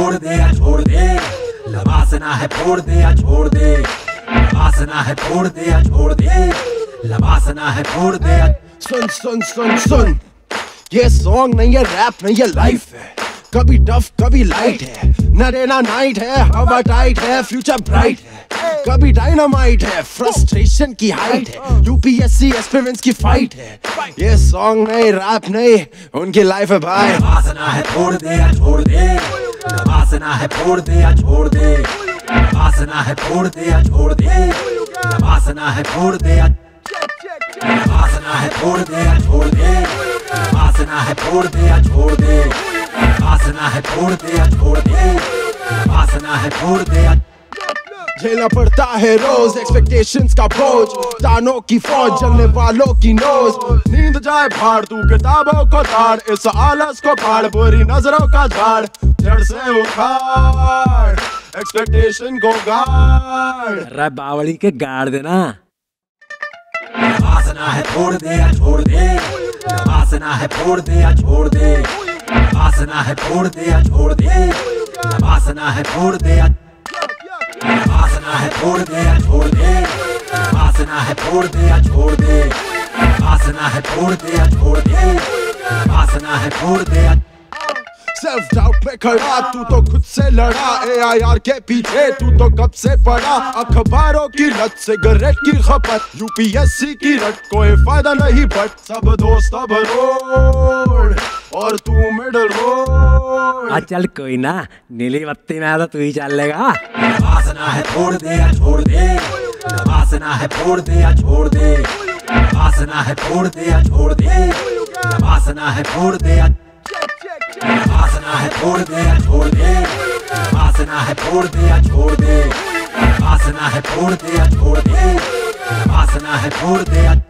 छोड़ दे या छोड़ दे, लबासना है फोड़ दे या छोड़ दे, लबासना है फोड़ दे या छोड़ दे, लबासना है फोड़ दे। सुन सुन सुन सुन, ये सॉन्ग नहीं है, रैप नहीं है, लाइफ है। कभी टफ कभी लाइट है, नरेना नाइट है, हवा टाइट है, फ्यूचर ब्राइट है। कभी डायनामाइट है, फ्रस्ट्रेशन की हाइट है, यूपीएससी एक्सपेरिमेंट्स की फाइट है। ये सॉन्ग नहीं, रैप नहीं, उनकी लाइफ है भाई। लबासना है छोड़ दे या छोड़ दे, लबासना है छोड़ दे या छोड़ दे, लबासना है छोड़ दे या छोड़ दे, लबासना है छोड़ दे या, लबासना है छोड़ दे या छोड़ दे, लबासना है छोड़ दे या छोड़ दे, लबासना है छोड़ दे या छोड़ दे, लबासना है छोड़ दे या। झेलना पड़ता है रोज एक्सपेक्टेशंस का बोझ, तानों की फौज, जलने वालों की नोज। नींद जाए फाड़, तू किताबों को ताड़, इस आलस को फाड़, बुरी नजरों का झाड़ जड़ से उखाड़, एक्सपेक्टेशन को गाड़, बावड़ी के गाड़ देना। लबासना है छोड़ दे या छोड़ दे, लबासना है छोड़ दे या छोड़ दे, लबासना है छोड़ दे या छोड़ दे, लबासना है छोड़ दे या, लबासना है छोड़ दे या छोड़ दे, लबासना है छोड़ दे या छोड़ दे, लबासना है छोड़ दे या छोड़ दे, लबासना है छोड़ दे या। सेल्फ डाउट पे खड़ा, तू तो खुद से लड़ा, AIR के पीछे तू तो कब से पड़ा। अखबारों की लत, सिगरेट की खपत, यूपीएससी की रट, कोई फायदा नहीं बट सब दोस्त अब रोड और तू मिडल रोड। चल कोई ना, नीली बत्ती में तो तू ही चल लेगा। लबासना है छोड़ दे या छोड़ दे, लबासना है छोड़ दे या छोड़ दे, लबासना है छोड़ दे या छोड़ दे, लबासना है छोड़ दे या, लबासना है छोड़ दे या छोड़ दे, लबासना है छोड़ दे या छोड़ दे, लबासना है छोड़ दे या छोड़ दे, लबासना है छोड़ दे या।